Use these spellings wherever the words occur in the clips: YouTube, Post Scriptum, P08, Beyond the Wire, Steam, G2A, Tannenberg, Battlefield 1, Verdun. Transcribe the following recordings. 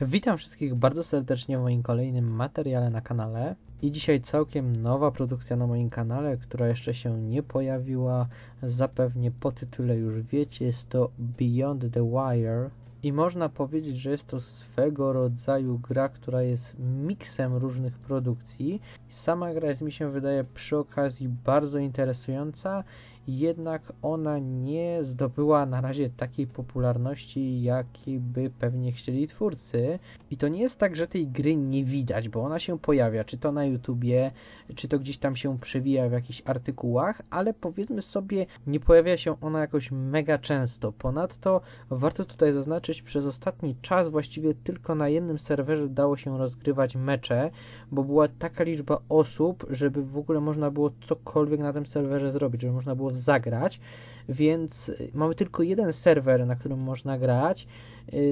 Witam wszystkich bardzo serdecznie w moim kolejnym materiale na kanale i dzisiaj całkiem nowa produkcja na moim kanale, która jeszcze się nie pojawiła, zapewnie po tytule już wiecie, jest to Beyond the Wire i można powiedzieć, że jest to swego rodzaju gra, która jest miksem różnych produkcji. Sama gra jest, mi się wydaje, przy okazji bardzo interesująca, jednak ona nie zdobyła na razie takiej popularności, jakiej by pewnie chcieli twórcy. I to nie jest tak, że tej gry nie widać, bo ona się pojawia, czy to na YouTubie, czy to gdzieś tam się przewija w jakichś artykułach, ale powiedzmy sobie, nie pojawia się ona jakoś mega często. Ponadto warto tutaj zaznaczyć, przez ostatni czas właściwie tylko na jednym serwerze dało się rozgrywać mecze, bo była taka liczba osób, żeby w ogóle można było cokolwiek na tym serwerze zrobić, żeby można było zagrać, więc mamy tylko jeden serwer, na którym można grać.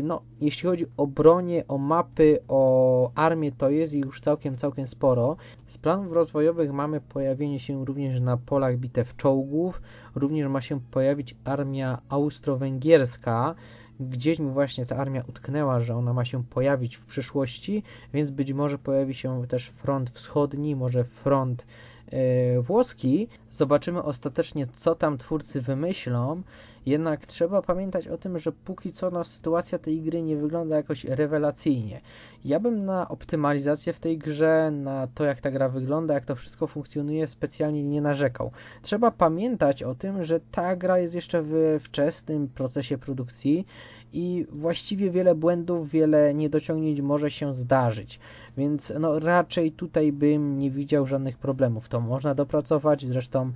No, jeśli chodzi o bronię, o mapy, o armię, to jest ich już całkiem sporo. Z planów rozwojowych mamy pojawienie się również na polach bitew czołgów, również ma się pojawić armia austro-węgierska. Gdzieś mi właśnie ta armia utknęła, że ona ma się pojawić w przyszłości, więc być może pojawi się też front wschodni, może front włoski. Zobaczymy ostatecznie, co tam twórcy wymyślą, jednak trzeba pamiętać o tym, że póki co no, sytuacja tej gry nie wygląda jakoś rewelacyjnie. Ja bym na optymalizację w tej grze, na to, jak ta gra wygląda, jak to wszystko funkcjonuje, specjalnie nie narzekał. Trzeba pamiętać o tym, że ta gra jest jeszcze we wczesnym procesie produkcji i właściwie wiele błędów, wiele niedociągnięć może się zdarzyć, więc no, raczej tutaj bym nie widział żadnych problemów. To można dopracować, zresztą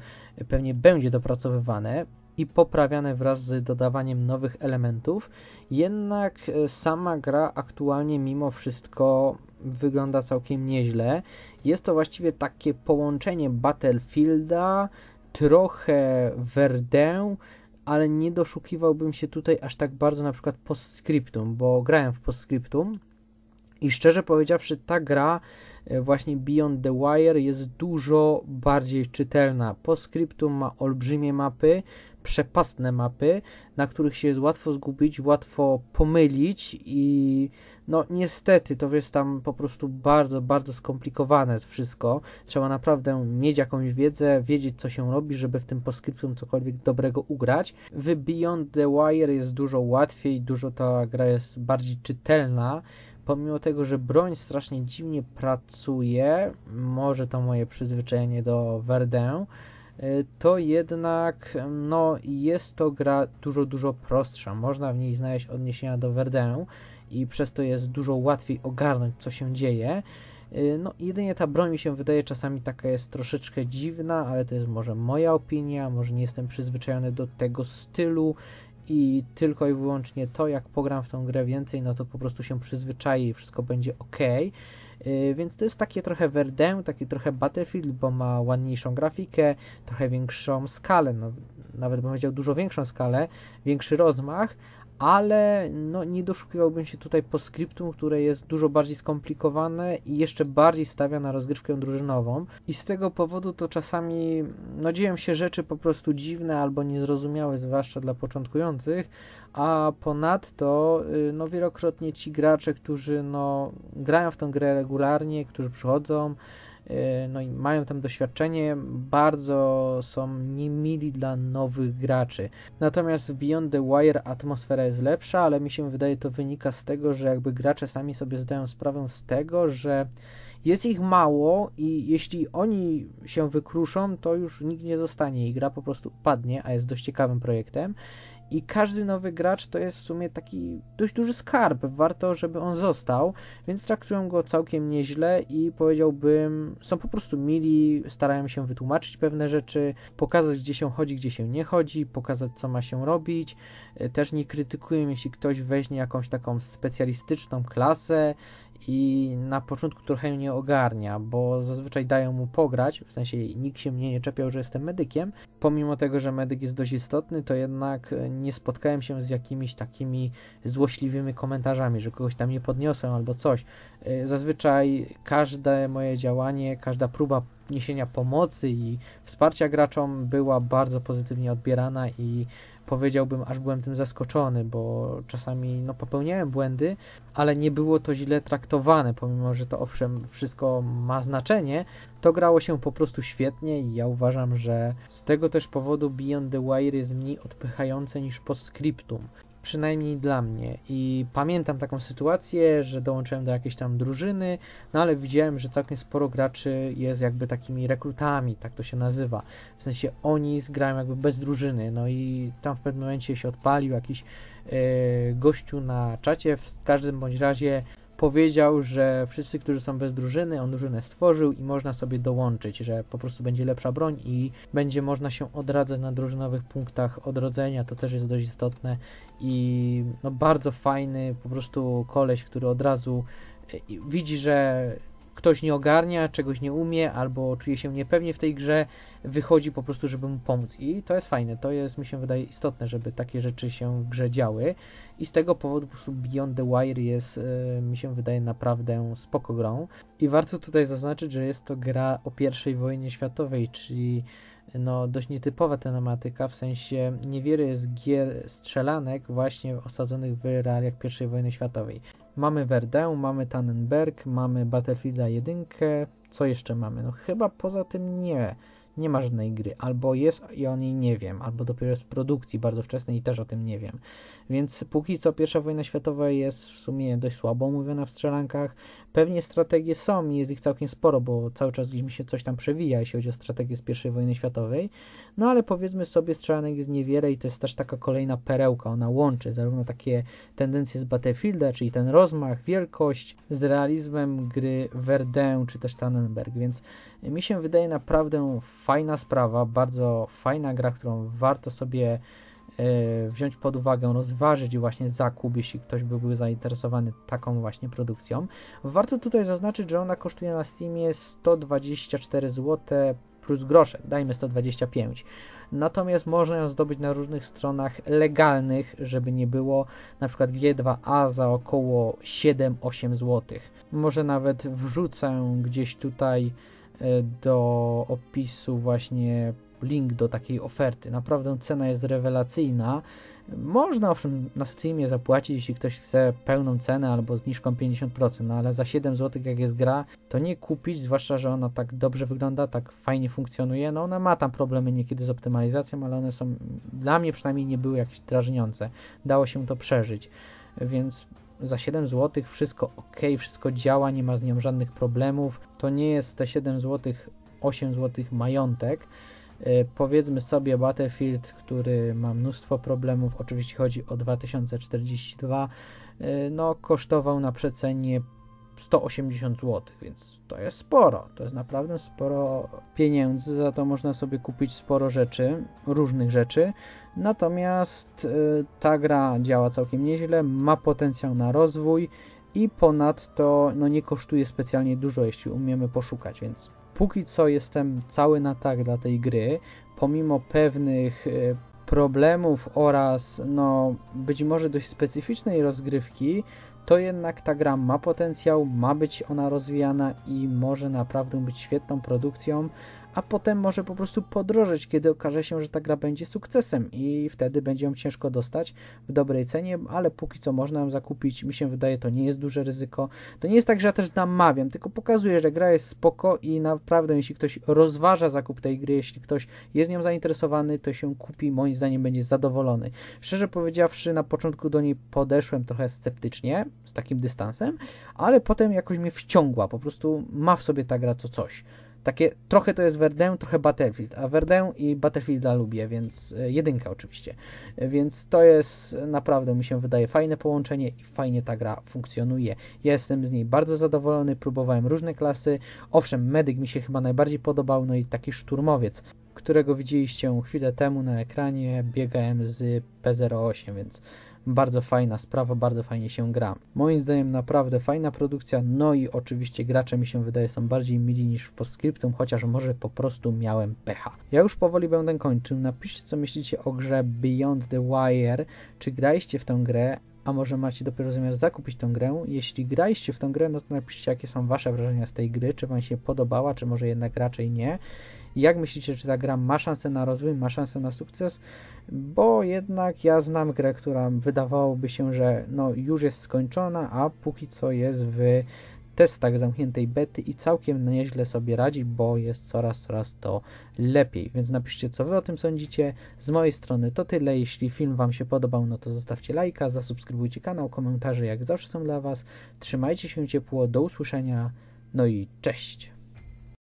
pewnie będzie dopracowywane i poprawiane wraz z dodawaniem nowych elementów, jednak sama gra aktualnie mimo wszystko wygląda całkiem nieźle. Jest to właściwie takie połączenie Battlefielda, trochę Verdun, ale nie doszukiwałbym się tutaj aż tak bardzo na przykład Post Scriptum, bo grałem w Post Scriptum i szczerze powiedziawszy, ta gra właśnie Beyond the Wire jest dużo bardziej czytelna. Post Scriptum ma olbrzymie mapy, przepastne mapy, na których się jest łatwo zgubić, łatwo pomylić i no niestety to jest tam po prostu bardzo skomplikowane wszystko. Trzeba naprawdę mieć jakąś wiedzę, wiedzieć, co się robi, żeby w tym postscriptum cokolwiek dobrego ugrać. W Beyond the Wire jest dużo łatwiej, dużo ta gra jest bardziej czytelna. Pomimo tego, że broń strasznie dziwnie pracuje, może to moje przyzwyczajenie do Verdun, to jednak no, jest to gra dużo prostsza. Można w niej znaleźć odniesienia do Verdun i przez to jest dużo łatwiej ogarnąć, co się dzieje. No, jedynie ta broń mi się wydaje czasami taka jest troszeczkę dziwna, ale to jest może moja opinia, może nie jestem przyzwyczajony do tego stylu i tylko i wyłącznie to, jak pogram w tą grę więcej, no to po prostu się przyzwyczaję i wszystko będzie ok. Więc to jest takie trochę Verdun, taki trochę Battlefield, bo ma ładniejszą grafikę, trochę większą skalę, no, nawet bym powiedział dużo większą skalę, większy rozmach, ale no, nie doszukiwałbym się tutaj postscriptum, które jest dużo bardziej skomplikowane i jeszcze bardziej stawia na rozgrywkę drużynową. I z tego powodu to czasami no, dzieją się rzeczy po prostu dziwne albo niezrozumiałe, zwłaszcza dla początkujących, a ponadto no, wielokrotnie ci gracze, którzy no, grają w tę grę regularnie, którzy przychodzą, no i mają tam doświadczenie, bardzo są niemili dla nowych graczy. Natomiast w Beyond the Wire atmosfera jest lepsza, ale mi się wydaje, to wynika z tego, że jakby gracze sami sobie zdają sprawę z tego, że jest ich mało i jeśli oni się wykruszą, to już nikt nie zostanie i gra po prostu upadnie, a jest dość ciekawym projektem. I każdy nowy gracz to jest w sumie taki dość duży skarb, warto, żeby on został, więc traktują go całkiem nieźle i powiedziałbym, są po prostu mili, starają się wytłumaczyć pewne rzeczy, pokazać, gdzie się chodzi, gdzie się nie chodzi, pokazać, co ma się robić. Też nie krytykują, jeśli ktoś weźmie jakąś taką specjalistyczną klasę i na początku trochę nie ogarnia, bo zazwyczaj dają mu pograć, w sensie nikt się mnie nie czepiał, że jestem medykiem. Pomimo tego, że medyk jest dość istotny, to jednak nie spotkałem się z jakimiś takimi złośliwymi komentarzami, że kogoś tam nie podniosłem albo coś. Zazwyczaj każde moje działanie, każda próba niesienia pomocy i wsparcia graczom była bardzo pozytywnie odbierana i powiedziałbym, aż byłem tym zaskoczony, bo czasami no, popełniałem błędy, ale nie było to źle traktowane, pomimo że to owszem wszystko ma znaczenie, to grało się po prostu świetnie i ja uważam, że z tego też powodu Beyond the Wire jest mniej odpychające niż Post Scriptum. Przynajmniej dla mnie. I pamiętam taką sytuację, że dołączyłem do jakiejś tam drużyny, no ale widziałem, że całkiem sporo graczy jest jakby takimi rekrutami, tak to się nazywa. W sensie oni grają jakby bez drużyny, no i tam w pewnym momencie się odpalił jakiś gościu na czacie, w każdym bądź razie powiedział, że wszyscy, którzy są bez drużyny, on drużynę stworzył i można sobie dołączyć, że po prostu będzie lepsza broń i będzie można się odradzać na drużynowych punktach odrodzenia, to też jest dość istotne i no bardzo fajny po prostu koleś, który od razu widzi, że ktoś nie ogarnia, czegoś nie umie albo czuje się niepewnie w tej grze, wychodzi po prostu, żeby mu pomóc i to jest fajne, to jest mi się wydaje istotne, żeby takie rzeczy się w grze działy i z tego powodu po prostu Beyond the Wire jest, mi się wydaje, naprawdę spoko grą i warto tutaj zaznaczyć, że jest to gra o I wojnie światowej, czyli no dość nietypowa tematyka, w sensie niewiele jest gier strzelanek właśnie osadzonych w realiach I wojny światowej. Mamy Verdun, mamy Tannenberg, mamy Battlefielda 1, co jeszcze mamy? No chyba poza tym nie ma żadnej gry, albo jest i o niej nie wiem, albo dopiero jest w produkcji bardzo wczesnej i też o tym nie wiem. Więc póki co I wojna światowa jest w sumie dość słabo mówiona w strzelankach. Pewnie strategie są i jest ich całkiem sporo, bo cały czas gdzieś mi się coś tam przewija, jeśli chodzi o strategię z I wojny światowej. No ale powiedzmy sobie, strzelanek jest niewiele i to jest też taka kolejna perełka, ona łączy zarówno takie tendencje z Battlefielda, czyli ten rozmach, wielkość, z realizmem gry Verdun czy też Tannenberg, więc mi się wydaje naprawdę fajna sprawa, bardzo fajna gra, którą warto sobie wziąć pod uwagę, rozważyć właśnie zakup, jeśli ktoś byłby zainteresowany taką właśnie produkcją. Warto tutaj zaznaczyć, że ona kosztuje na Steamie 124 zł plus grosze, dajmy 125. Natomiast można ją zdobyć na różnych stronach legalnych, żeby nie było, na przykład G2A za około 7-8 zł. Może nawet wrzucę gdzieś tutaj do opisu właśnie link do takiej oferty. Naprawdę cena jest rewelacyjna. Można owszem na Steamie zapłacić, jeśli ktoś chce pełną cenę albo zniżką 50%, no ale za 7 zł jak jest gra, to nie kupić, zwłaszcza że ona tak dobrze wygląda, tak fajnie funkcjonuje. No ona ma tam problemy niekiedy z optymalizacją, ale one są, dla mnie przynajmniej nie były jakieś drażniące. Dało się to przeżyć, więc za 7 zł wszystko ok, wszystko działa, nie ma z nią żadnych problemów. To nie jest te 7 zł, 8 zł majątek. Powiedzmy sobie Battlefield, który ma mnóstwo problemów, oczywiście chodzi o 2042, no kosztował na przecenie 180 zł, więc to jest sporo, to jest naprawdę sporo pieniędzy, za to można sobie kupić sporo rzeczy, różnych rzeczy, natomiast ta gra działa całkiem nieźle, ma potencjał na rozwój i ponadto no, nie kosztuje specjalnie dużo, jeśli umiemy poszukać, więc póki co jestem cały na tak dla tej gry, pomimo pewnych problemów oraz no, być może dość specyficznej rozgrywki, to jednak ta gra ma potencjał, ma być ona rozwijana i może naprawdę być świetną produkcją, a potem może po prostu podrożeć, kiedy okaże się, że ta gra będzie sukcesem i wtedy będzie ją ciężko dostać w dobrej cenie, ale póki co można ją zakupić, mi się wydaje, to nie jest duże ryzyko. To nie jest tak, że ja też namawiam, tylko pokazuję, że gra jest spoko i naprawdę jeśli ktoś rozważa zakup tej gry, jeśli ktoś jest nią zainteresowany, to się kupi, moim zdaniem będzie zadowolony. Szczerze powiedziawszy, na początku do niej podeszłem trochę sceptycznie, z takim dystansem, ale potem jakoś mnie wciągła, po prostu ma w sobie ta gra co coś. Takie trochę to jest Verdun, trochę Battlefield, a Verdun i Battlefielda lubię, więc jedynka oczywiście. Więc to jest naprawdę, mi się wydaje, fajne połączenie i fajnie ta gra funkcjonuje. Ja jestem z niej bardzo zadowolony, próbowałem różne klasy. Owszem, medyk mi się chyba najbardziej podobał, no i taki szturmowiec, którego widzieliście chwilę temu na ekranie, biegałem z P08, więc bardzo fajna sprawa, bardzo fajnie się gra. Moim zdaniem naprawdę fajna produkcja, no i oczywiście gracze, mi się wydaje, są bardziej mili niż w Post Scriptum, chociaż może po prostu miałem pecha. Ja już powoli będę kończył, napiszcie co myślicie o grze Beyond the Wire, czy graliście w tę grę, a może macie dopiero zamiar zakupić tę grę. Jeśli graliście w tę grę, no to napiszcie jakie są wasze wrażenia z tej gry, czy wam się podobała, czy może jednak raczej nie. Jak myślicie, czy ta gra ma szansę na rozwój, ma szansę na sukces? Bo jednak ja znam grę, która wydawałoby się, że no już jest skończona, a póki co jest w testach zamkniętej bety i całkiem nieźle sobie radzi, bo jest coraz to lepiej. Więc napiszcie, co wy o tym sądzicie. Z mojej strony to tyle. Jeśli film wam się podobał, no to zostawcie lajka, zasubskrybujcie kanał, komentarze jak zawsze są dla was. Trzymajcie się ciepło, do usłyszenia, no i cześć!